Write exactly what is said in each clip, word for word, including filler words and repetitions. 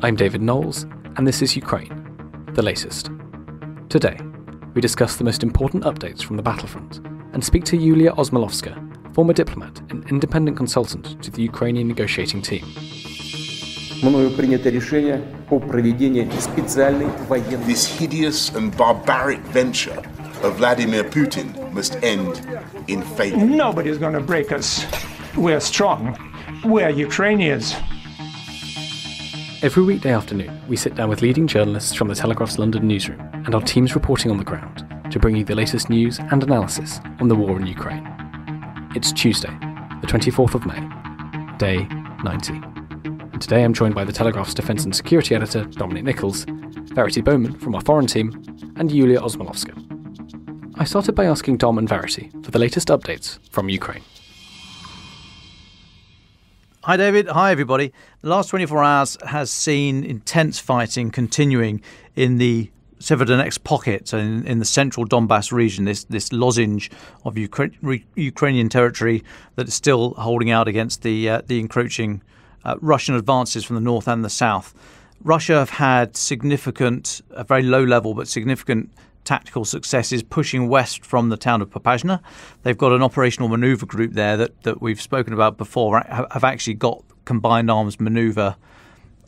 I'm David Knowles, and this is Ukraine, the latest. Today, we discuss the most important updates from the battlefront and speak to Yulia Osmolska, former diplomat and independent consultant to the Ukrainian negotiating team. This hideous and barbaric venture of Vladimir Putin must end in failure. Nobody's going to break us. We're strong. We're Ukrainians. Every weekday afternoon, we sit down with leading journalists from The Telegraph's London newsroom and our teams reporting on the ground to bring you the latest news and analysis on the war in Ukraine. It's Tuesday, the twenty-fourth of May, day ninety. And today I'm joined by The Telegraph's Defence and Security Editor, Dominic Nicholls, Verity Bowman from our foreign team, and Yulia Osmolska. I started by asking Dom and Verity for the latest updates from Ukraine. Hi David, hi everybody. The last twenty-four hours has seen intense fighting continuing in the Severodonetsk pocket, in, in the central Donbas region, this, this lozenge of Ukra re Ukrainian territory that is still holding out against the, uh, the encroaching uh, Russian advances from the north and the south. Russia have had significant, a very low level, but significant tactical successes pushing west from the town of Popasna. They've got an operational manoeuvre group there that, that we've spoken about before, have actually got combined arms manoeuvre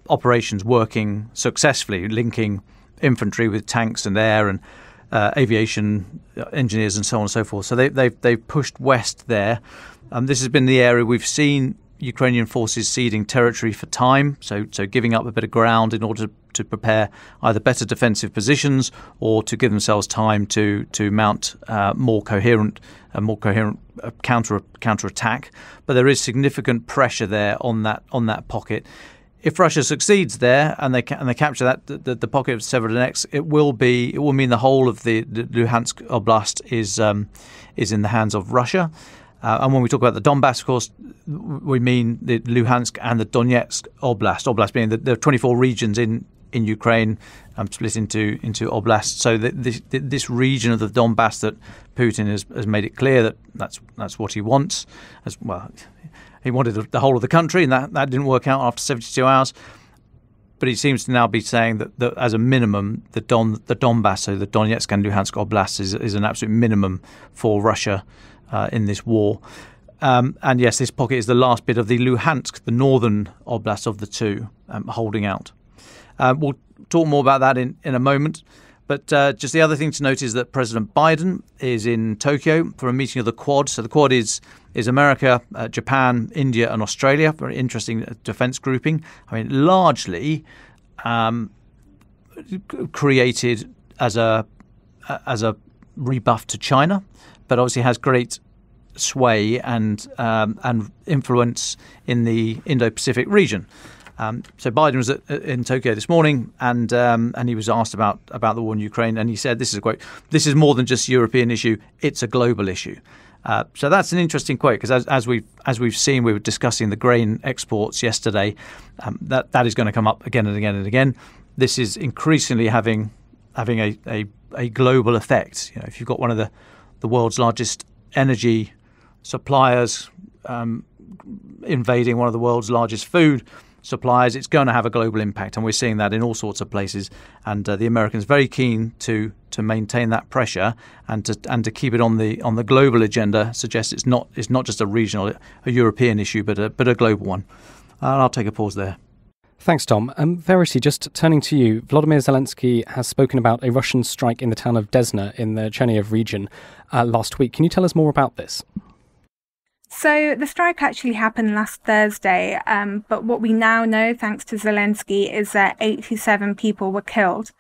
operations working successfully, linking infantry with tanks and air and uh, aviation engineers and so on and so forth. So they, they've, they've pushed west there. Um, this has been the area we've seen Ukrainian forces ceding territory for time, so so giving up a bit of ground in order to, to prepare either better defensive positions or to give themselves time to to mount uh, more coherent a more coherent counter counterattack. But there is significant pressure there on that on that pocket. If Russia succeeds there and they ca and they capture that the, the pocket of Severodonetsk, it will be it will mean the whole of the, the Luhansk oblast is um, is in the hands of Russia. Uh, and when we talk about the Donbass, of course, we mean the Luhansk and the Donetsk oblast. Oblast being that there are twenty-four regions in in Ukraine, um, split into into oblasts. So the, this this region of the Donbass that Putin has, has made it clear that that's that's what he wants. As well, he wanted the whole of the country, and that that didn't work out after seventy-two hours. But he seems to now be saying that, that as a minimum, the Don the Donbass, so the Donetsk and Luhansk oblast, is is an absolute minimum for Russia. Uh, in this war. Um, and yes, this pocket is the last bit of the Luhansk, the northern oblast of the two, um, holding out. Uh, we'll talk more about that in, in a moment. But uh, just the other thing to note is that President Biden is in Tokyo for a meeting of the Quad. So the Quad is is America, uh, Japan, India and Australia. Very interesting defence grouping. I mean, largely um, created as a as a rebuff to China, but obviously has great sway and um, and influence in the Indo-Pacific region. Um, so Biden was at, in Tokyo this morning, and um, and he was asked about about the war in Ukraine, and he said, "This is a quote. This is more than just a European issue; it's a global issue." Uh, so that's an interesting quote, because as, as we as we've seen, we were discussing the grain exports yesterday. Um, that that is going to come up again and again and again. This is increasingly having having a a, a global effect. You know, if you've got one of the the world's largest energy suppliers um, invading one of the world's largest food suppliers, it's going to have a global impact. And we're seeing that in all sorts of places. And uh, the Americans very keen to to maintain that pressure and to and to keep it on the on the global agenda, suggests it's not it's not just a regional, a European issue, but a, but a global one. Uh, I'll take a pause there. Thanks, Dom. Um, Verity, just turning to you, Volodymyr Zelensky has spoken about a Russian strike in the town of Desna in the Chernihiv region uh, last week. Can you tell us more about this? So the strike actually happened last Thursday, um, but what we now know, thanks to Zelensky, is that eighty-seven people were killed.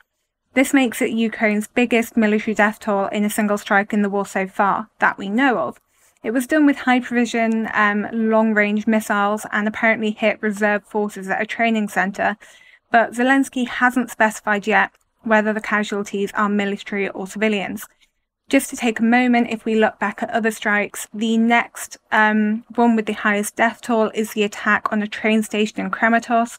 This makes it Ukraine's biggest military death toll in a single strike in the war so far that we know of. It was done with high precision, um, long-range missiles and apparently hit reserve forces at a training centre, but Zelensky hasn't specified yet whether the casualties are military or civilians. Just to take a moment, if we look back at other strikes, the next um, one with the highest death toll is the attack on a train station in Kramatorsk,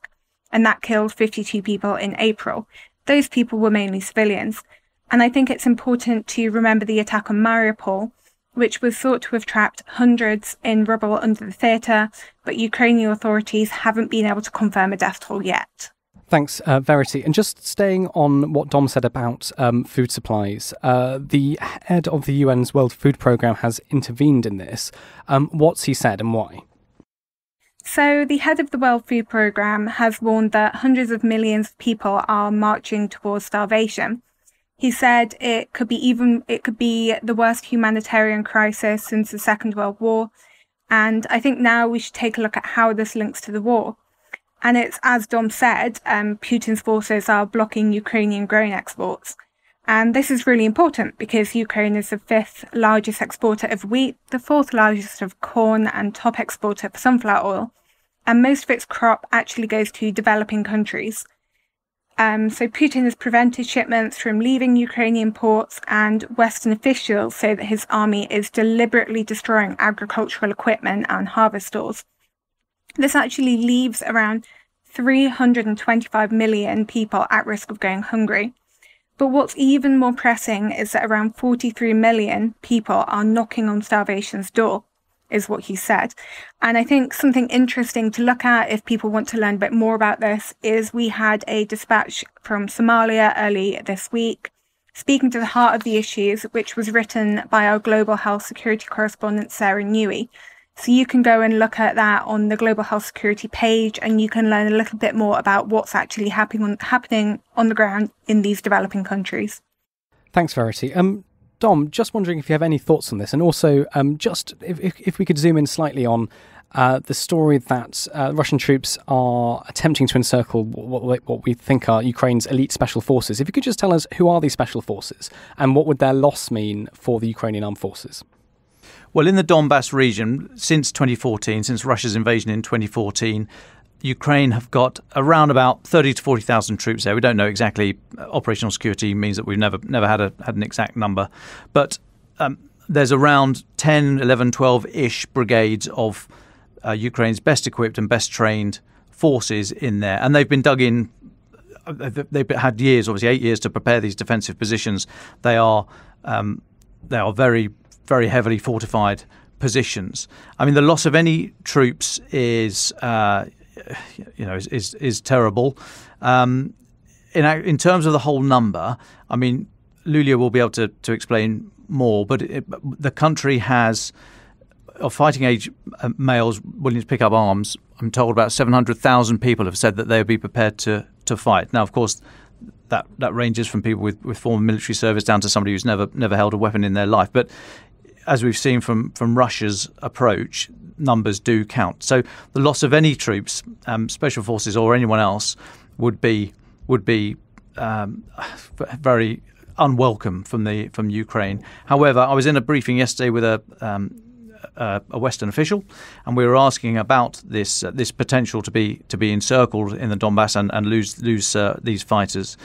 and that killed fifty-two people in April. Those people were mainly civilians. And I think it's important to remember the attack on Mariupol, which was thought to have trapped hundreds in rubble under the theatre, but Ukrainian authorities haven't been able to confirm a death toll yet. Thanks, uh, Verity. And just staying on what Dom said about um, food supplies, uh, the head of the U N's World Food Programme has intervened in this. Um, what's he said and why? So the head of the World Food Programme has warned that hundreds of millions of people are marching towards starvation. He said it could be even it could be the worst humanitarian crisis since the Second World War. And I think now we should take a look at how this links to the war. And it's, as Dom said, um, Putin's forces are blocking Ukrainian grain exports. And this is really important because Ukraine is the fifth largest exporter of wheat, the fourth largest of corn, and top exporter of sunflower oil. And most of its crop actually goes to developing countries. Um, so Putin has prevented shipments from leaving Ukrainian ports, and Western officials say that his army is deliberately destroying agricultural equipment and harvest stores. This actually leaves around three hundred twenty-five million people at risk of going hungry. But what's even more pressing is that around forty-three million people are knocking on starvation's door, is what he said. And I think something interesting to look at, if people want to learn a bit more about this, is we had a dispatch from Somalia early this week, speaking to the heart of the issues, which was written by our global health security correspondent, Sarah Newey. So you can go and look at that on the Global Health Security page, and you can learn a little bit more about what's actually happening on, happening on the ground in these developing countries. Thanks, Verity. Um, Dom, just wondering if you have any thoughts on this, and also um, just if, if, if we could zoom in slightly on uh, the story that uh, Russian troops are attempting to encircle what, what we think are Ukraine's elite special forces. If you could just tell us, who are these special forces and what would their loss mean for the Ukrainian armed forces? Well, in the Donbas region, since twenty fourteen, since Russia's invasion in twenty fourteen, Ukraine have got around about thirty to forty thousand troops there. We don't know exactly. Operational security means that we've never never had a had an exact number. But um, there's around ten, eleven, twelve-ish brigades of uh, Ukraine's best equipped and best trained forces in there. And they've been dug in. They've had years, obviously eight years, to prepare these defensive positions. They are um, they are very... very heavily fortified positions. I mean, the loss of any troops is, uh, you know, is is, is terrible. Um, in in terms of the whole number, I mean, Lulia will be able to to explain more. But it, the country has, of fighting age males willing to pick up arms, I'm told about seven hundred thousand people have said that they would be prepared to to fight. Now, of course, that that ranges from people with with former military service down to somebody who's never never held a weapon in their life. But as we've seen from, from Russia's approach, numbers do count. So the loss of any troops, um, special forces or anyone else, would be would be um, very unwelcome from the from Ukraine. However, I was in a briefing yesterday with a um, a, a Western official, and we were asking about this uh, this potential to be to be encircled in the Donbass and, and lose lose uh, these fighters.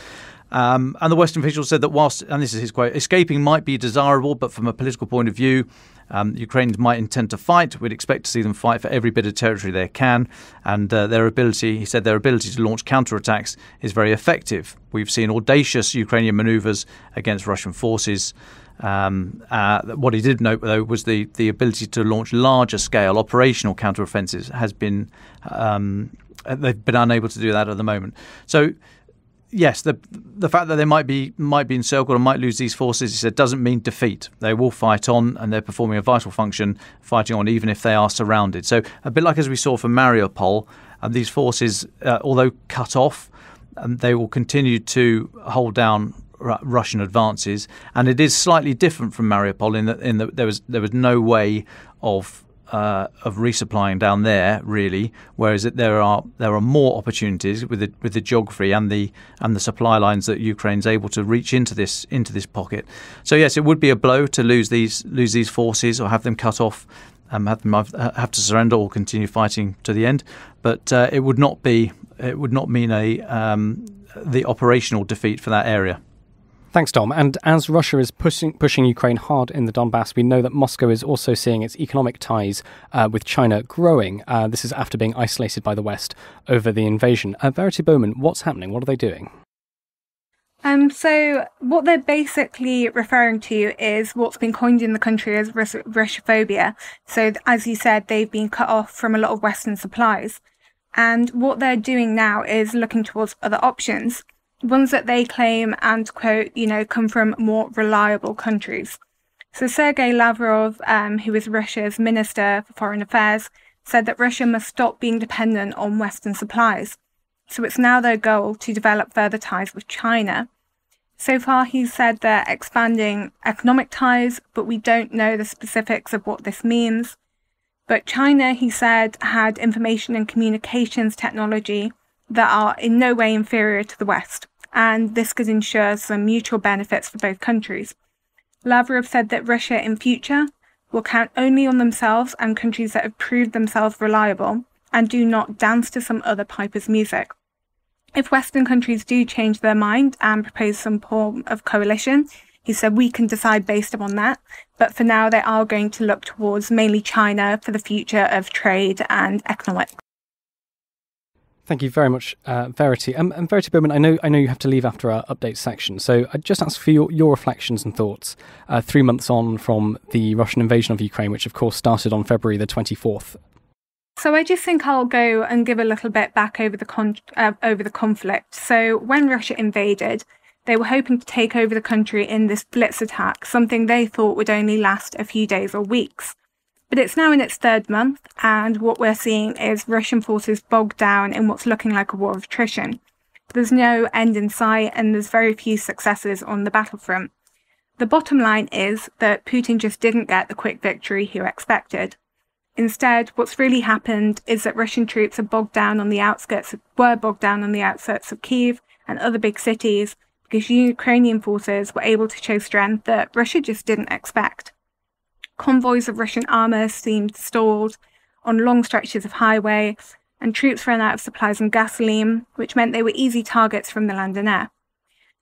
Um, and the Western official said that whilst, and this is his quote, escaping might be desirable, but from a political point of view, um, Ukrainians might intend to fight. We'd expect to see them fight for every bit of territory they can. And uh, their ability, he said, their ability to launch counterattacks is very effective. We've seen audacious Ukrainian manoeuvres against Russian forces. Um, uh, what he did note, though, was the, the ability to launch larger scale operational counteroffensives has been, um, they've been unable to do that at the moment. So, yes, the the fact that they might be might be encircled and might lose these forces, he said, doesn't mean defeat. They will fight on, and they're performing a vital function, fighting on even if they are surrounded. So a bit like as we saw from Mariupol, um, these forces, uh, although cut off, um, they will continue to hold down r Russian advances. And it is slightly different from Mariupol in that in that there was there was no way of Uh, of resupplying down there, really, whereas it, there are there are more opportunities with the, with the geography and the and the supply lines that Ukraine's able to reach into this into this pocket. So yes, it would be a blow to lose these lose these forces or have them cut off, um, have them have to surrender or continue fighting to the end. But uh, it would not be it would not mean a um, the operational defeat for that area. Thanks, Dom. And as Russia is pushing, pushing Ukraine hard in the Donbass, we know that Moscow is also seeing its economic ties uh, with China growing. Uh, this is after being isolated by the West over the invasion. Uh, Verity Bowman, what's happening? What are they doing? Um, so what they're basically referring to is what's been coined in the country as Russophobia. So as you said, they've been cut off from a lot of Western supplies. And what they're doing now is looking towards other options, ones that they claim and, quote, you know, come from more reliable countries. So Sergei Lavrov, um, who is Russia's Minister for Foreign Affairs, said that Russia must stop being dependent on Western supplies. So it's now their goal to develop further ties with China. So far, he's said they're expanding economic ties, but we don't know the specifics of what this means. But China, he said, had information and communications technology that are in no way inferior to the West, and this could ensure some mutual benefits for both countries. Lavrov said that Russia in future will count only on themselves and countries that have proved themselves reliable and do not dance to some other piper's music. If Western countries do change their mind and propose some form of coalition, he said, we can decide based upon that. But for now, they are going to look towards mainly China for the future of trade and economics. Thank you very much, uh, Verity. Um, and Verity Bowman, I know I know you have to leave after our update section, so I'd just ask for your, your reflections and thoughts uh, three months on from the Russian invasion of Ukraine, which of course started on February the twenty-fourth. So I just think I'll go and give a little bit back over the con uh, over the conflict. So when Russia invaded, they were hoping to take over the country in this blitz attack, something they thought would only last a few days or weeks. But it's now in its third month, and what we're seeing is Russian forces bogged down in what's looking like a war of attrition. There's no end in sight, and there's very few successes on the battlefront. The bottom line is that Putin just didn't get the quick victory he expected. Instead, what's really happened is that Russian troops are bogged down on the outskirts of, were bogged down on the outskirts of Kyiv and other big cities, because Ukrainian forces were able to show strength that Russia just didn't expect. Convoys of Russian armour seemed stalled on long stretches of highway, and troops ran out of supplies and gasoline, which meant they were easy targets from the land and air.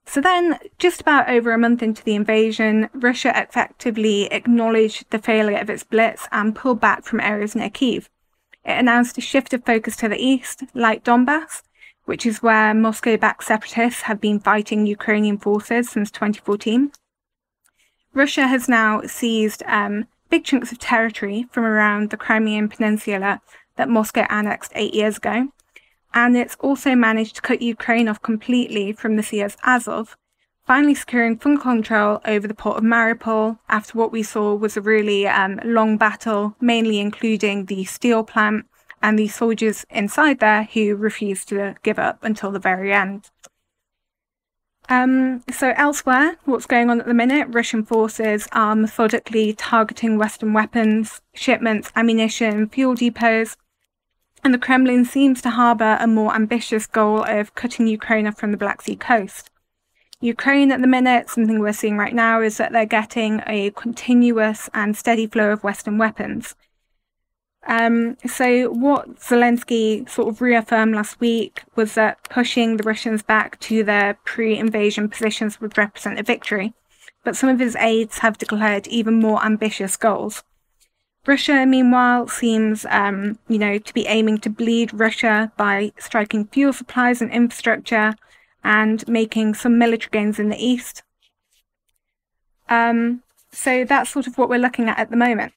So then, just about over a month into the invasion, Russia effectively acknowledged the failure of its blitz and pulled back from areas near Kyiv. It announced a shift of focus to the east, like Donbas, which is where Moscow-backed separatists have been fighting Ukrainian forces since twenty fourteen. Russia has now seized um, big chunks of territory from around the Crimean Peninsula that Moscow annexed eight years ago, and it's also managed to cut Ukraine off completely from the Sea of Azov, finally securing full control over the port of Mariupol after what we saw was a really um, long battle, mainly including the steel plant and the soldiers inside there who refused to give up until the very end. Um, so elsewhere, what's going on at the minute, Russian forces are methodically targeting Western weapons, shipments, ammunition, fuel depots, and the Kremlin seems to harbour a more ambitious goal of cutting Ukraine off from the Black Sea coast. Ukraine at the minute, something we're seeing right now, is that they're getting a continuous and steady flow of Western weapons. Um, so what Zelensky sort of reaffirmed last week was that pushing the Russians back to their pre-invasion positions would represent a victory, but some of his aides have declared even more ambitious goals. Russia, meanwhile, seems, um, you know, to be aiming to bleed Russia by striking fuel supplies and infrastructure and making some military gains in the east. Um, so that's sort of what we're looking at at the moment.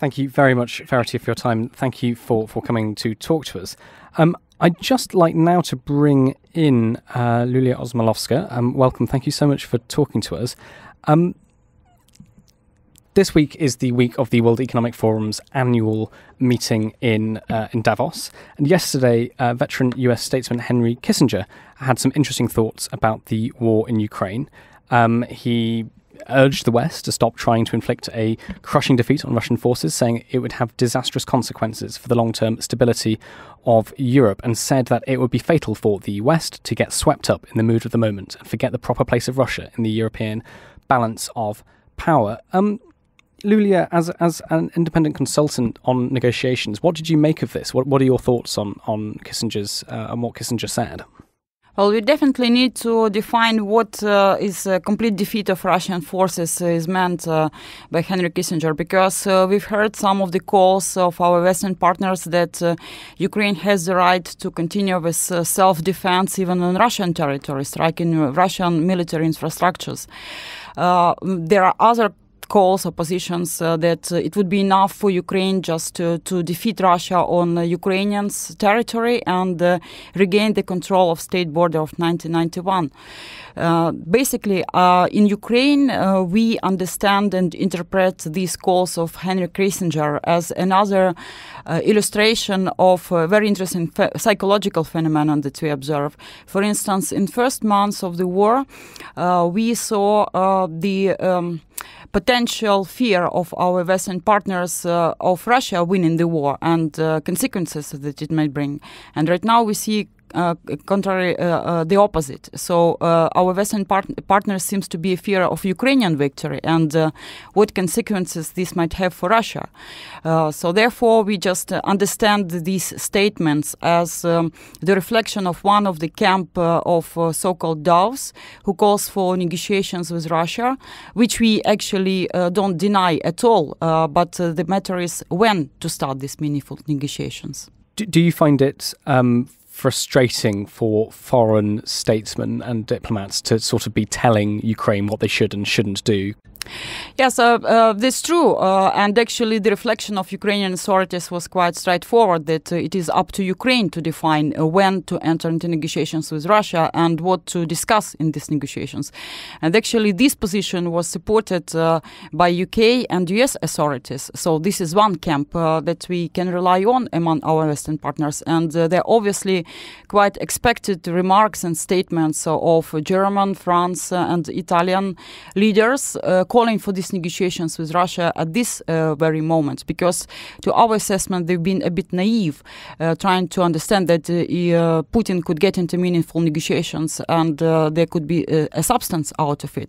Thank you very much, Verity, for your time. Thank you for, for coming to talk to us. Um, I'd just like now to bring in uh, Yulia Osmolska. Um, welcome. Thank you so much for talking to us. Um, this week is the week of the World Economic Forum's annual meeting in, uh, in Davos. And yesterday, uh, veteran U S statesman Henry Kissinger had some interesting thoughts about the war in Ukraine. Um, he urged the West to stop trying to inflict a crushing defeat on Russian forces, saying it would have disastrous consequences for the long-term stability of Europe, and said that it would be fatal for the West to get swept up in the mood of the moment and forget the proper place of Russia in the European balance of power. Um, Yulia, as as an independent consultant on negotiations, what did you make of this? What what are your thoughts on on Kissinger's uh, on what Kissinger said? Well, we definitely need to define what uh, is a complete defeat of Russian forces is meant uh, by Henry Kissinger, because uh, we've heard some of the calls of our Western partners that uh, Ukraine has the right to continue with uh, self-defense even on Russian territory, striking Russian military infrastructures. Uh, there are other calls or positions uh, that uh, it would be enough for Ukraine just to, to defeat Russia on uh, Ukrainians' territory and uh, regain the control of state border of nineteen ninety-one. Uh, basically, uh, in Ukraine, uh, we understand and interpret these calls of Henry Kissinger as another uh, illustration of a very interesting ph psychological phenomenon that we observe. For instance, in first months of the war, uh, we saw uh, the um, potential fear of our Western partners uh, of Russia winning the war and uh, consequences that it may bring. And right now we see Uh, contrary, uh, uh, the opposite. So uh, our Western part partners seems to be a fear of Ukrainian victory and uh, what consequences this might have for Russia. Uh, so therefore, we just uh, understand these statements as um, the reflection of one of the camp uh, of uh, so-called Davos, who calls for negotiations with Russia, which we actually uh, don't deny at all. Uh, but uh, the matter is when to start these meaningful negotiations. Do, do you find it Um frustrating for foreign statesmen and diplomats to sort of be telling Ukraine what they should and shouldn't do? Yes, uh, uh, that's true. Uh, and actually, the reflection of Ukrainian authorities was quite straightforward, that uh, it is up to Ukraine to define uh, when to enter into negotiations with Russia and what to discuss in these negotiations. And actually, this position was supported uh, by U K and U S authorities. So this is one camp uh, that we can rely on among our Western partners. And uh, they're obviously quite expected remarks and statements uh, of German, France uh, and Italian leaders uh, calling for these negotiations with Russia at this uh, very moment, because to our assessment they've been a bit naive, uh, trying to understand that uh, uh, Putin could get into meaningful negotiations and uh, there could be a, a substance out of it.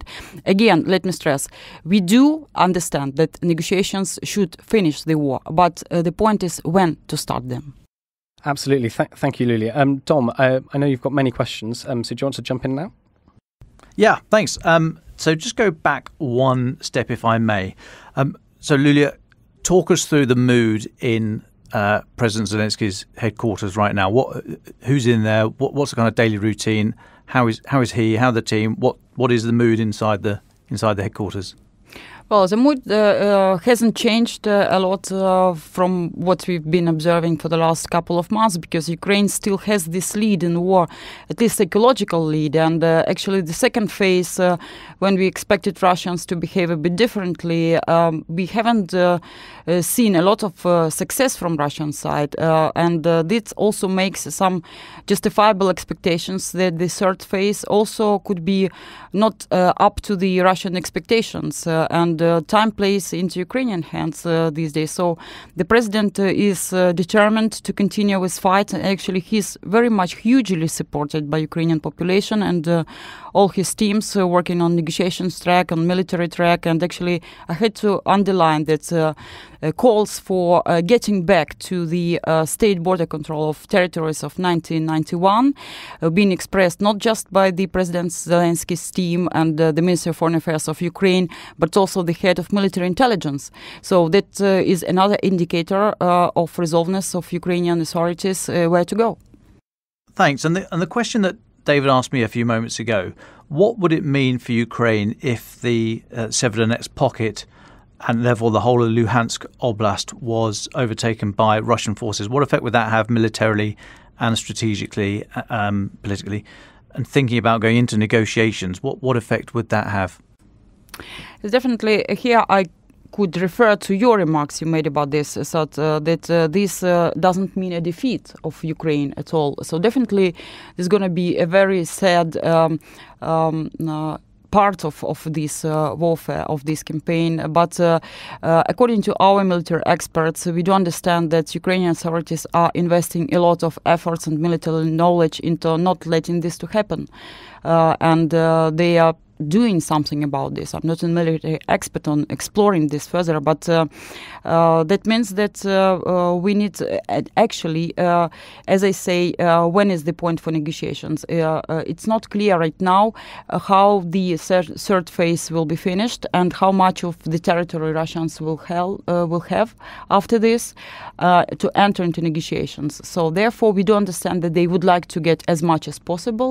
Again, let me stress, we do understand that negotiations should finish the war, but uh, the point is when to start them. Absolutely. Th thank you, Yulia. Um, Dom, I, I know you've got many questions, um, so do you want to jump in now? Yeah, thanks. Um, So just go back one step, if I may. Um, so, Yulia, talk us through the mood in uh, President Zelensky's headquarters right now. What, who's in there? What, what's the kind of daily routine? How is how is he? How are the team? What what is the mood inside the inside the headquarters? Well, the mood uh, uh, hasn't changed uh, a lot uh, from what we've been observing for the last couple of months, because Ukraine still has this lead in the war, at least psychological lead. And uh, actually the second phase, uh, when we expected Russians to behave a bit differently, um, we haven't uh, uh, seen a lot of uh, success from Russian side. Uh, and uh, this also makes some justifiable expectations that the third phase also could be not uh, up to the Russian expectations. Uh, and Uh, time plays into Ukrainian hands uh, these days. So the president uh, is uh, determined to continue his fight. Actually, he's very much hugely supported by Ukrainian population and uh, all his teams uh, working on negotiations track, on military track. And actually, I had to underline that uh, uh, calls for uh, getting back to the uh, state border control of territories of nineteen ninety-one uh, being expressed not just by the President Zelensky's team and uh, the Minister of Foreign Affairs of Ukraine, but also the the head of military intelligence. So that uh, is another indicator uh, of resolvedness of Ukrainian authorities uh, where to go. Thanks. And the, and the question that David asked me a few moments ago, what would it mean for Ukraine if the uh, Severodonetsk pocket and therefore the whole of Luhansk Oblast was overtaken by Russian forces? What effect would that have militarily and strategically, um, politically? And thinking about going into negotiations, what, what effect would that have? Definitely, here I could refer to your remarks you made about this, so that, uh, that uh, this uh, doesn't mean a defeat of Ukraine at all. So definitely there's going to be a very sad um, um, uh, part of, of this uh, warfare, of this campaign. But uh, uh, according to our military experts, we do understand that Ukrainian authorities are investing a lot of efforts and military knowledge into not letting this to happen. Uh, and uh, they are doing something about this. I'm not a military expert on exploring this further, but uh, uh, that means that uh, uh, we need to, uh, actually, uh, as I say, uh, when is the point for negotiations? Uh, uh, it's not clear right now uh, how the third phase will be finished and how much of the territory Russians will, hell, uh, will have after this uh, to enter into negotiations. So therefore, we do understand that they would like to get as much as possible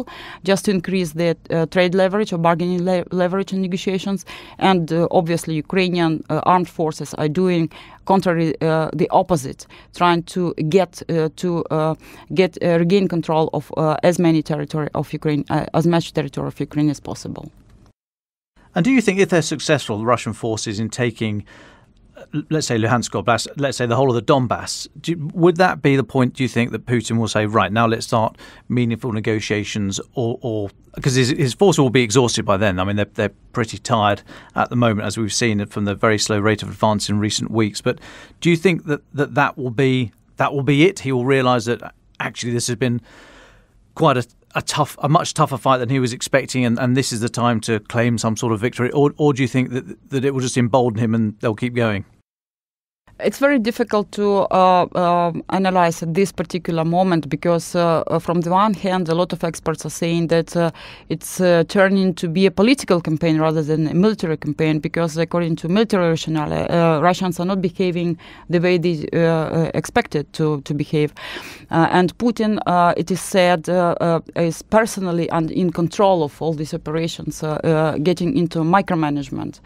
just to increase their uh, trade leverage or bargaining Ukraine le leverage in negotiations, and uh, obviously Ukrainian uh, armed forces are doing contrary uh, the opposite, trying to get uh, to uh, get uh, regain control of uh, as many territory of Ukraine, uh, as much territory of Ukraine as possible. And do you think if they're successful, the Russian forces in taking, let's say, Luhansk or Black, let's say the whole of the Donbas, do, would that be the point, do you think, that Putin will say, right, now let's start meaningful negotiations? Or because his, his force will be exhausted by then. I mean, they're, they're pretty tired at the moment, as we've seen from the very slow rate of advance in recent weeks. But do you think that that, that will be that will be it? He will realise that actually this has been quite a A tough, a much tougher fight than he was expecting, and, and this is the time to claim some sort of victory, or, or do you think that that it will just embolden him and they'll keep going? It's very difficult to uh, uh, analyze at this particular moment because, uh, from the one hand, a lot of experts are saying that uh, it's uh, turning to be a political campaign rather than a military campaign because, according to military rationale, uh, Russians are not behaving the way they uh, expected to, to behave. Uh, and Putin, uh, it is said, uh, uh, is personally and in control of all these operations, uh, uh, getting into micromanagement.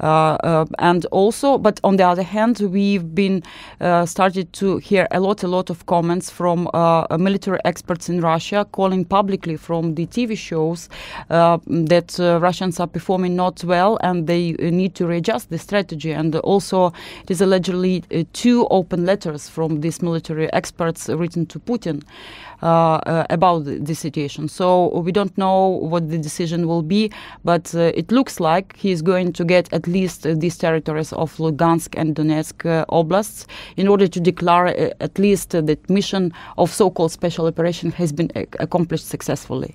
Uh, uh, and also, but on the other hand, we We've been uh, started to hear a lot, a lot of comments from uh, military experts in Russia calling publicly from the T V shows uh, that uh, Russians are performing not well and they need to readjust the strategy. And also, it is allegedly uh, two open letters from these military experts written to Putin uh, uh, about the, the situation. So we don't know what the decision will be, but uh, it looks like he is going to get at least uh, these territories of Luhansk and Donetsk Uh, oblasts in order to declare uh, at least uh, that mission of so-called special operation has been uh, accomplished successfully.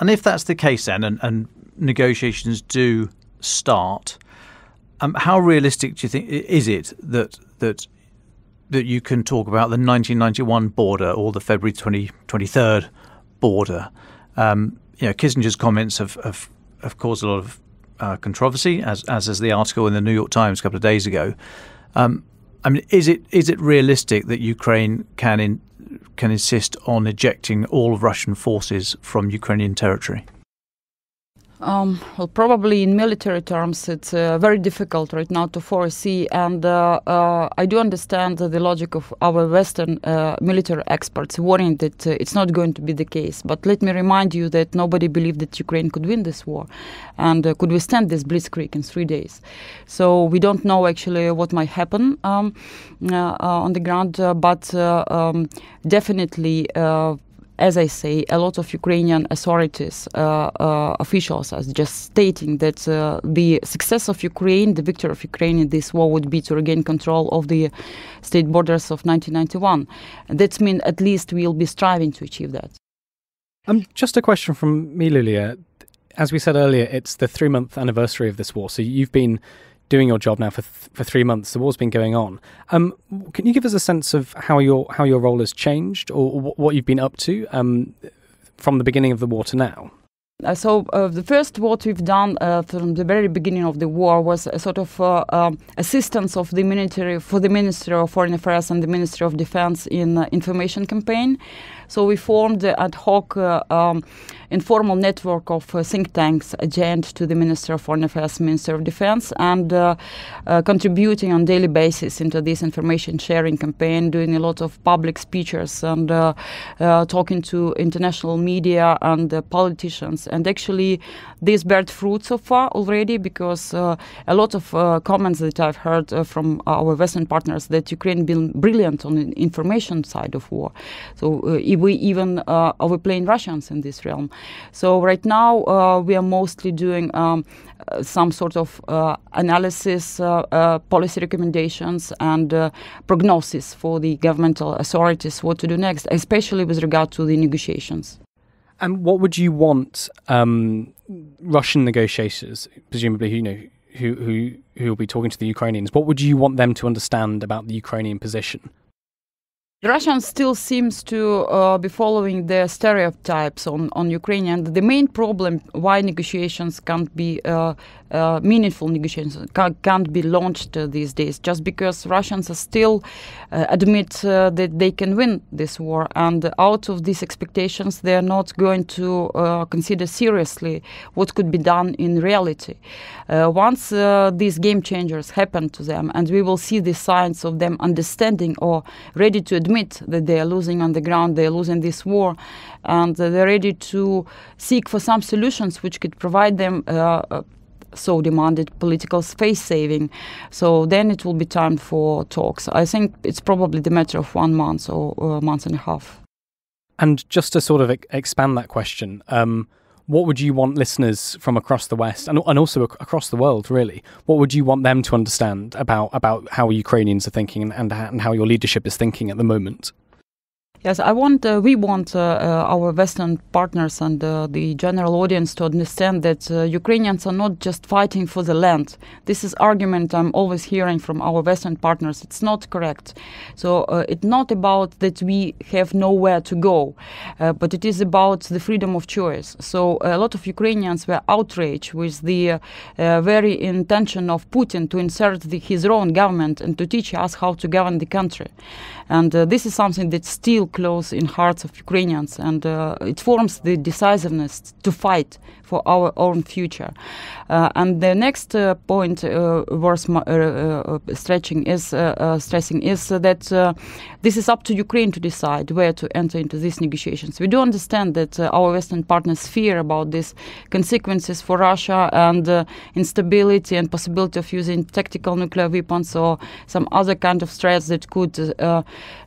And if that's the case then, and, and negotiations do start, um, how realistic do you think is it that that that you can talk about the nineteen ninety-one border or the February twenty-third border? Um, you know, Kissinger's comments have, have, have caused a lot of Uh, controversy, as as is the article in the New York Times a couple of days ago. Um, I mean, is it is it realistic that Ukraine can in, can insist on ejecting all Russian forces from Ukrainian territory? Um, well, probably in military terms, it's uh, very difficult right now to foresee, and uh, uh, I do understand the logic of our Western uh, military experts warning that uh, it's not going to be the case. But let me remind you that nobody believed that Ukraine could win this war and uh, could withstand this blitzkrieg in three days. So we don't know actually what might happen um, uh, uh, on the ground, uh, but uh, um, definitely uh, as I say, a lot of Ukrainian authorities, uh, uh, officials are just stating that uh, the success of Ukraine, the victory of Ukraine in this war would be to regain control of the state borders of nineteen ninety-one. That means at least we'll be striving to achieve that. Um, just a question from me, Yulia. As we said earlier, it's the three-month anniversary of this war, so you've been doing your job now for th for three months. The war's been going on. Um, can you give us a sense of how your how your role has changed, or, or what you've been up to um, from the beginning of the war to now? Uh, so uh, the first what we've done uh, from the very beginning of the war was a sort of uh, um, assistance of the military for the Ministry of Foreign Affairs and the Ministry of Defense in uh, information campaign. So we formed the ad hoc uh, um, informal network of uh, think tanks adjacent to the Ministry of Foreign Affairs, Ministry of Defense, and uh, uh, contributing on daily basis into this information sharing campaign, doing a lot of public speeches and uh, uh, talking to international media and uh, politicians. And actually, this bears fruit so far already, because uh, a lot of uh, comments that I've heard uh, from our Western partners that Ukraine been brilliant on the information side of war. So uh, we even uh, overplaying Russians in this realm. So right now uh, we are mostly doing um, uh, some sort of uh, analysis, uh, uh, policy recommendations, and uh, prognosis for the governmental authorities what to do next, especially with regard to the negotiations. And what would you want um, Russian negotiators, presumably, you know, who who who will be talking to the Ukrainians? What would you want them to understand about the Ukrainian position? The Russians still seems to uh, be following their stereotypes on, on Ukraine, and the main problem why negotiations can't be uh, uh, meaningful negotiations can't be launched uh, these days, just because Russians are still uh, admit uh, that they can win this war, and out of these expectations they are not going to uh, consider seriously what could be done in reality. Uh, once uh, these game changers happen to them, and we will see the signs of them understanding or ready to admit that they are losing on the ground, they are losing this war, and they're ready to seek for some solutions which could provide them uh, so demanded political space saving. So then it will be time for talks. I think it's probably the matter of one month or, or a month and a half. And just to sort of e- expand that question, um, what would you want listeners from across the West and, and also ac- across the world, really? What would you want them to understand about about how Ukrainians are thinking and, and, and how your leadership is thinking at the moment? Yes, I want. Uh, we want uh, uh, our Western partners and uh, the general audience to understand that uh, Ukrainians are not just fighting for the land. This is argument I'm always hearing from our Western partners. It's not correct. So uh, it's not about that we have nowhere to go, uh, but it is about the freedom of choice. So a lot of Ukrainians were outraged with the uh, uh, very intention of Putin to insert the, his own government and to teach us how to govern the country. And uh, this is something that still close in hearts of Ukrainians, and uh, it forms the decisiveness to fight for our own future. Uh, and the next uh, point uh, worth uh, uh, stretching is, uh, uh, stressing is uh, that uh, this is up to Ukraine to decide where to enter into these negotiations. We do understand that uh, our Western partners fear about these consequences for Russia and uh, instability and possibility of using tactical nuclear weapons or some other kind of threats that could uh,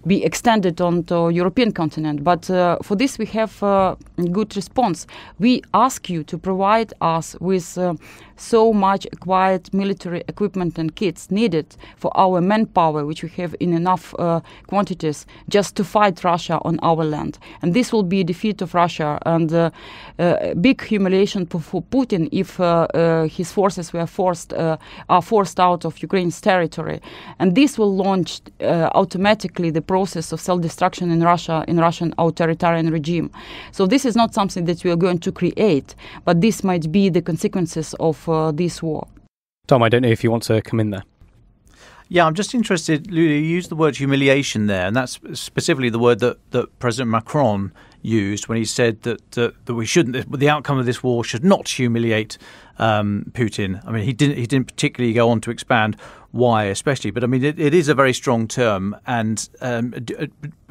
be extended onto European continent. But uh, for this we have a uh, good response. We ask you to provide us with uh, so much acquired military equipment and kits needed for our manpower, which we have in enough uh, quantities just to fight Russia on our land. And this will be a defeat of Russia and a uh, uh, big humiliation for Putin if uh, uh, his forces were forced uh, are forced out of Ukraine's territory. And this will launch uh, automatically the process of self-destruction in Russia, in Russian authoritarian regime. So this is not something that we are going to create, but this might be the consequences of uh, this war. Tom, I don't know if you want to come in there. Yeah, I'm just interested, Lulia, you used the word humiliation there, and that's specifically the word that, that President Macron used when he said that uh, that we shouldn't, the outcome of this war should not humiliate um, Putin. I mean, he didn't he didn't particularly go on to expand why, especially, but I mean, it, it is a very strong term. And um, do,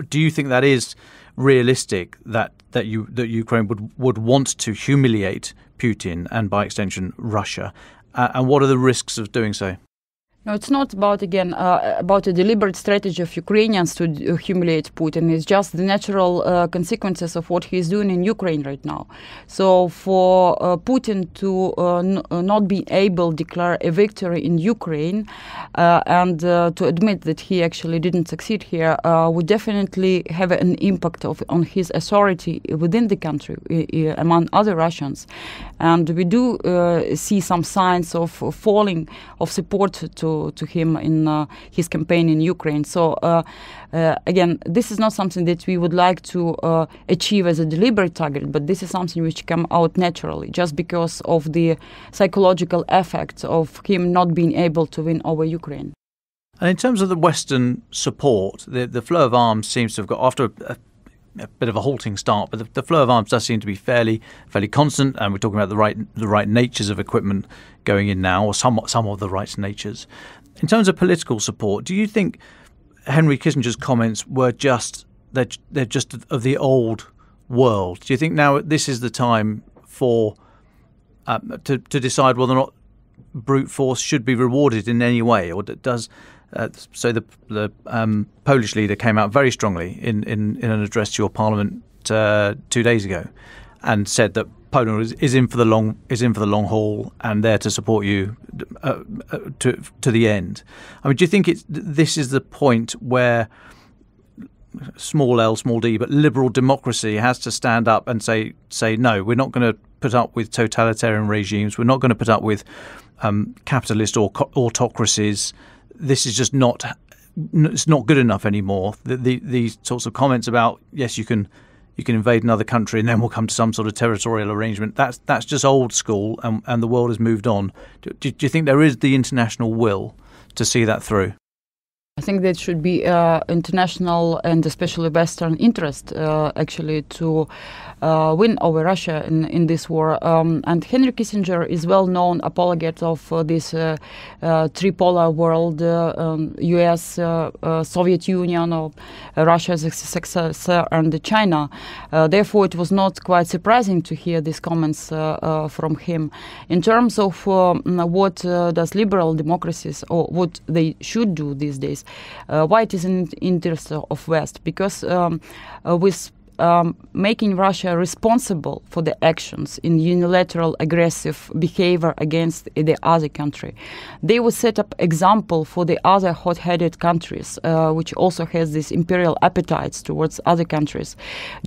do you think that is realistic that that you that Ukraine would would want to humiliate Putin and, by extension, Russia? Uh, and what are the risks of doing so? No, it's not about, again, uh, about a deliberate strategy of Ukrainians to d- humiliate Putin. It's just the natural uh, consequences of what he is doing in Ukraine right now. So for uh, Putin to uh, n- not be able to declare a victory in Ukraine uh, and uh, to admit that he actually didn't succeed here uh, would definitely have an impact of, on his authority within the country, uh, among other Russians. And we do uh, see some signs of falling of support to to him in uh, his campaign in Ukraine. So uh, uh, again, this is not something that we would like to uh, achieve as a deliberate target, but this is something which comes out naturally just because of the psychological effects of him not being able to win over Ukraine. And in terms of the Western support, the, the flow of arms seems to have got, after a, a bit of a halting start, but the, the flow of arms does seem to be fairly fairly constant, and we're talking about the right the right natures of equipment going in now, or some some of the right natures. In terms of political support, do you think Henry Kissinger's comments were just they're, they're just of the old world? Do you think now this is the time for uh, to to decide whether or not brute force should be rewarded in any way, or that does? Uh, so the, the um, Polish leader came out very strongly in, in, in an address to your parliament uh, two days ago, and said that Poland is, is in for the long is in for the long haul and there to support you uh, uh, to to the end. I mean, do you think it's this is the point where small L, small D, but liberal democracy has to stand up and say say no, we're not going to put up with totalitarian regimes. We're not going to put up with um, capitalist or co- autocracies. This is just not it's not good enough anymore. The, the, these sorts of comments about, yes, you can you can invade another country and then we'll come to some sort of territorial arrangement, that's that's just old school, and, and the world has moved on. Do, do, do you think there is the international will to see that through? I think that should be uh, international and especially Western interest, uh, actually, to uh, win over Russia in, in this war. Um, and Henry Kissinger is well-known apologate of uh, this uh, uh, tripolar world, uh, um, U S, uh, uh, Soviet Union, or uh, Russia's successor, and China. Uh, therefore, it was not quite surprising to hear these comments uh, uh, from him. In terms of uh, what uh, does liberal democracies, or what they should do these days, Uh, why it is in the interest of West? Because um, uh, with um, making Russia responsible for the actions in unilateral aggressive behavior against the other country, they will set up example for the other hot-headed countries, uh, which also has these imperial appetites towards other countries,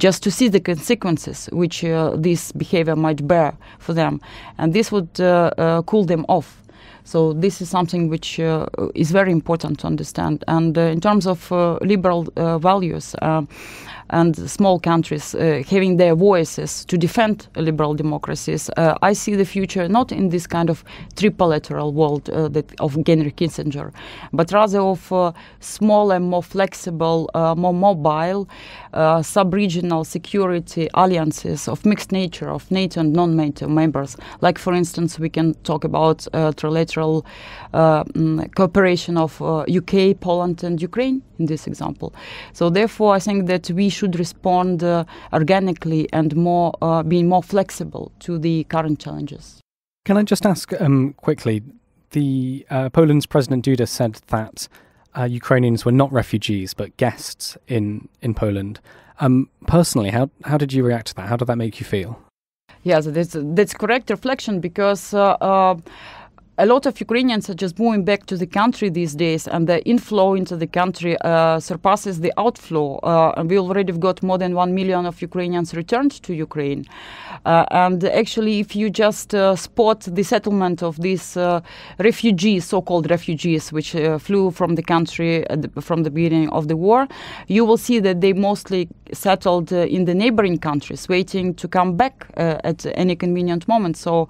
just to see the consequences which uh, this behavior might bear for them. And this would uh, uh, cool them off. So this is something which uh, is very important to understand. And uh, in terms of uh, liberal uh, values uh, and small countries uh, having their voices to defend liberal democracies, uh, I see the future not in this kind of trilateral world uh, that of Henry Kissinger, but rather of uh, smaller, more flexible, uh, more mobile, uh, sub-regional security alliances of mixed nature, of NATO and non-NATO members. Like, for instance, we can talk about uh, trilateral Uh, cooperation of uh, U K, Poland and Ukraine in this example. So therefore I think that we should respond uh, organically and more, uh, being more flexible to the current challenges. Can I just ask um, quickly, the uh, Poland's President Duda said that uh, Ukrainians were not refugees but guests in, in Poland. Um, personally, how, how did you react to that? How did that make you feel? Yes, that's, that's correct reflection, because uh, uh, a lot of Ukrainians are just moving back to the country these days, and the inflow into the country uh, surpasses the outflow. Uh, and we already have got more than one million of Ukrainians returned to Ukraine. Uh, and actually, if you just uh, spot the settlement of these uh, refugees, so-called refugees, which uh, flew from the country at the, from the beginning of the war, you will see that they mostly settled uh, in the neighboring countries, waiting to come back uh, at any convenient moment. So, uh,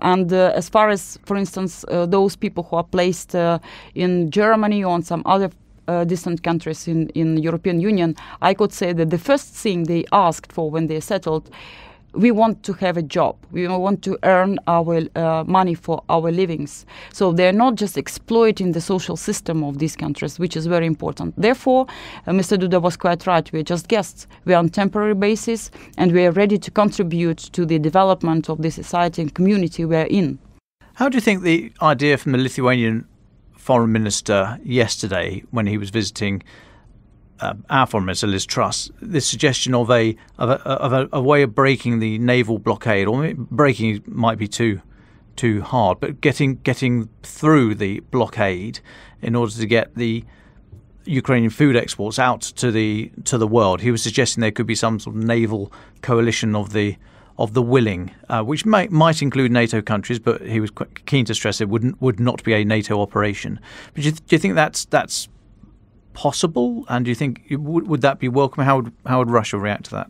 and uh, as far as, for instance, instance, uh, those people who are placed uh, in Germany or in some other uh, distant countries in, in the European Union, I could say that the first thing they asked for when they settled, we want to have a job, we want to earn our uh, money for our livings. So they're not just exploiting the social system of these countries, which is very important. Therefore, uh, Mister Duda was quite right, we're just guests. We're on temporary basis and we're ready to contribute to the development of the society and community we're in. How do you think the idea from the Lithuanian foreign minister yesterday, when he was visiting uh, our foreign minister Liz Truss, this suggestion of a of a, of a a way of breaking the naval blockade, or breaking might be too too hard, but getting getting through the blockade in order to get the Ukrainian food exports out to the to the world? He was suggesting there could be some sort of naval coalition of the. of the willing, uh, which might, might include NATO countries, but he was quite keen to stress it wouldn't would not be a NATO operation. But do you, th do you think that's that's possible? And do you think would, would that be welcome? How would how would Russia react to that?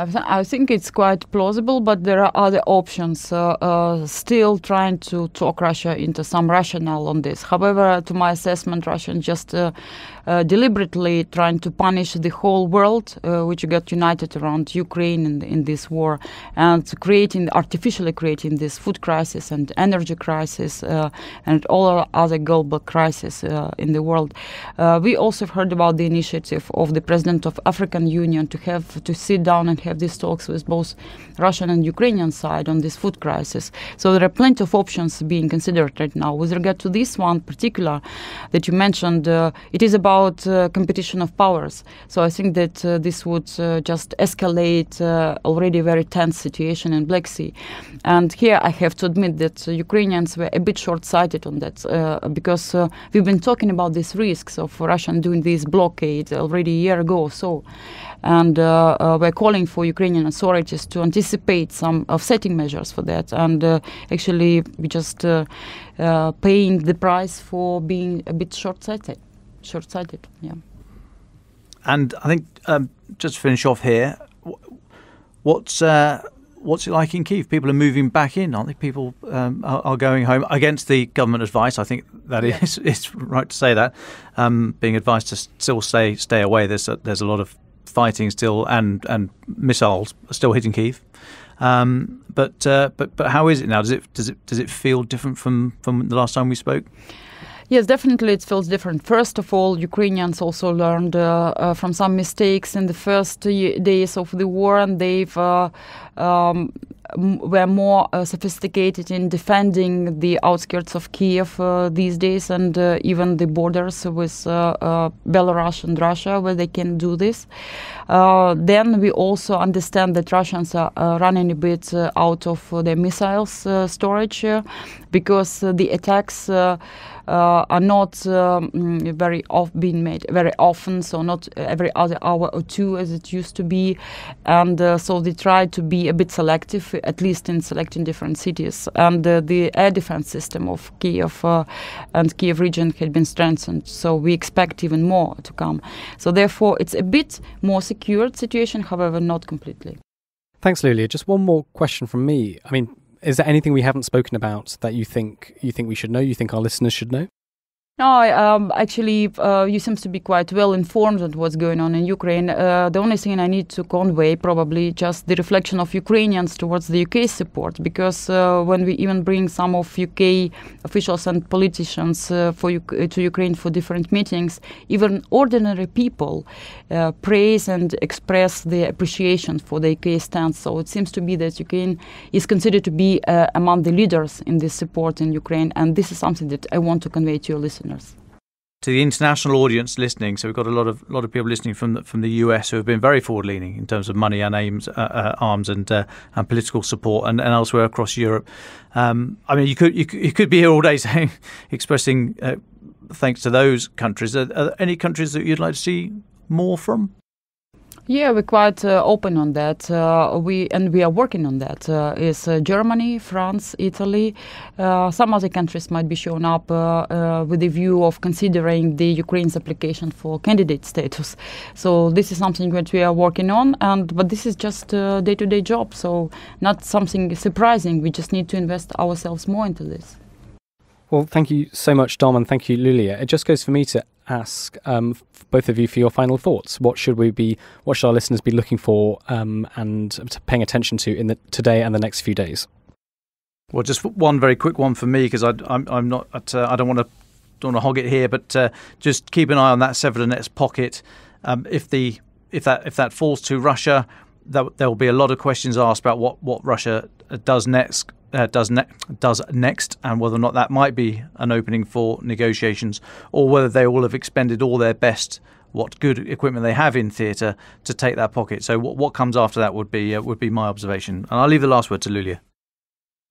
I, th I think it's quite plausible, but there are other options. Uh, uh, still trying to talk Russia into some rationale on this. However, to my assessment, Russia just uh, uh, deliberately trying to punish the whole world, uh, which got united around Ukraine in, in this war, and creating artificially creating this food crisis and energy crisis uh, and all our other global crises uh, in the world. Uh, we also heard about the initiative of the president of African Union to have to sit down and have these talks with both Russian and Ukrainian side on this food crisis. So there are plenty of options being considered right now. With regard to this one particular that you mentioned, uh, it is about uh, competition of powers. So I think that uh, this would uh, just escalate uh, already very tense situation in Black Sea. And here I have to admit that uh, Ukrainians were a bit short-sighted on that, uh, because uh, we've been talking about these risks of Russia doing this blockade already a year ago or so. And uh, uh, we're calling for Ukrainian authorities to anticipate some offsetting measures for that. And uh, actually, we just uh, uh, paying the price for being a bit short-sighted. short-sighted. Yeah. And I think um, just to finish off here, what's uh, what's it like in Kyiv? People are moving back in, aren't they? People um, are, are going home against the government advice. I think that yeah. is it's right to say that, um, being advised to still stay stay away. There's a, there's a lot of fighting still, and and missiles are still hitting Kyiv. Um, but uh, but but how is it now? Does it does it does it feel different from from the last time we spoke? Yes, definitely it feels different. First of all, Ukrainians also learned uh, uh, from some mistakes in the first days of the war, and they've uh, um, were more uh, sophisticated in defending the outskirts of Kyiv uh, these days, and uh, even the borders with uh, uh, Belarus and Russia, where they can do this. Uh, then we also understand that Russians are uh, running a bit uh, out of their missiles uh, storage uh, because uh, the attacks uh, Uh, are not um, very of being made very often, so not every other hour or two as it used to be, and uh, so they try to be a bit selective, at least in selecting different cities. And uh, the air defense system of Kyiv uh, and Kyiv region had been strengthened, so we expect even more to come. So therefore, it's a bit more secured situation, however, not completely. Thanks, Yulia. Just one more question from me. I mean, is there anything we haven't spoken about that you think you think we should know, you think our listeners should know? No, um, actually, uh, you seem to be quite well informed on what's going on in Ukraine. Uh, the only thing I need to convey, probably, just the reflection of Ukrainians towards the U K support, because uh, when we even bring some of U K officials and politicians uh, for U to Ukraine for different meetings, even ordinary people uh, praise and express their appreciation for the U K stance. So it seems to be that Ukraine is considered to be uh, among the leaders in this support in Ukraine, and this is something that I want to convey to your listeners. To the international audience listening, so we've got a lot of lot of people listening from the, from the U S who have been very forward-leaning in terms of money and aims, uh, uh, arms, and uh, and political support, and, and elsewhere across Europe. Um, I mean, you could, you could you could be here all day saying, expressing uh, thanks to those countries. Are, are there any countries that you'd like to see more from? Yeah, we're quite uh, open on that. Uh, we and we are working on that. Uh, is uh, Germany, France, Italy, uh, some other countries might be shown up uh, uh, with the view of considering the Ukraine's application for candidate status. So this is something that we are working on, and but this is just a day-to-day job, so not something surprising. We just need to invest ourselves more into this. Well, thank you so much, Dom, and thank you, Yulia. It just goes for me to ask um, both of you for your final thoughts. What should we be? What should our listeners be looking for um, and paying attention to in the today and the next few days? Well, just one very quick one for me, because I'm, I'm not. At, uh, I don't want to don't want to hog it here, but uh, just keep an eye on that Severodonetsk pocket. Um, if the if that if that falls to Russia, that, there will be a lot of questions asked about what what Russia does next. Uh, does, ne does next, and whether or not that might be an opening for negotiations, or whether they will have expended all their best, what good equipment they have in theatre, to take that pocket. So what, what comes after that would be uh, would be my observation. And I'll leave the last word to Yulia.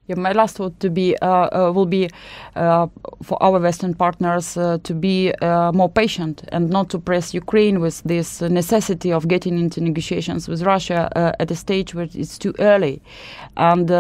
Yeah, my last thought to be uh, uh, will be uh, for our Western partners uh, to be uh, more patient and not to press Ukraine with this necessity of getting into negotiations with Russia uh, at a stage where it's too early. And uh,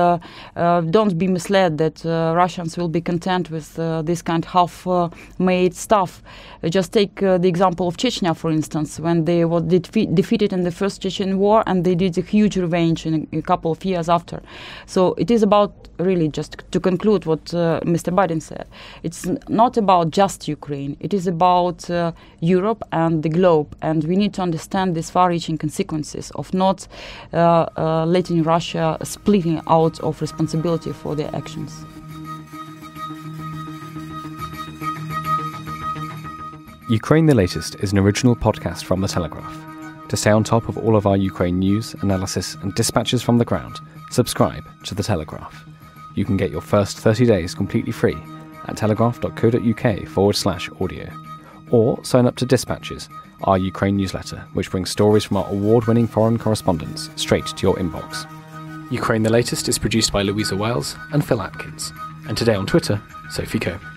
uh, don't be misled that uh, Russians will be content with uh, this kind of half-made uh, stuff. Uh, just take uh, the example of Chechnya, for instance, when they were defe defeated in the First Chechen War, and they did a huge revenge in a, a couple of years after. So it is about really, just to conclude what uh, Mister Biden said, it's not about just Ukraine. It is about uh, Europe and the globe, and we need to understand these far-reaching consequences of not uh, uh, letting Russia splitting out of responsibility for their actions. Ukraine The Latest is an original podcast from The Telegraph. To stay on top of all of our Ukraine news, analysis and dispatches from the ground, subscribe to The Telegraph. You can get your first thirty days completely free at telegraph.co.uk forward slash audio. Or sign up to Dispatches, our Ukraine newsletter, which brings stories from our award-winning foreign correspondents straight to your inbox. Ukraine The Latest is produced by Louisa Wells and Phil Atkins. And today on Twitter, Sophie Coe.